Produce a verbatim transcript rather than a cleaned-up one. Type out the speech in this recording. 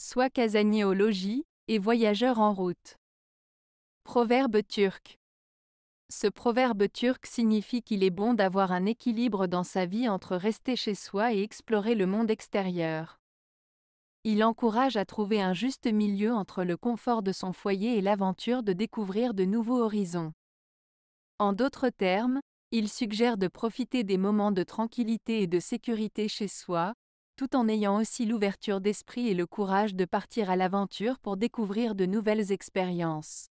sois casanier au logis, et voyageur en route. Proverbe turc. Ce proverbe turc signifie qu'il est bon d'avoir un équilibre dans sa vie entre rester chez soi et explorer le monde extérieur. Il encourage à trouver un juste milieu entre le confort de son foyer et l'aventure de découvrir de nouveaux horizons. En d'autres termes, il suggère de profiter des moments de tranquillité et de sécurité chez soi, tout en ayant aussi l'ouverture d'esprit et le courage de partir à l'aventure pour découvrir de nouvelles expériences.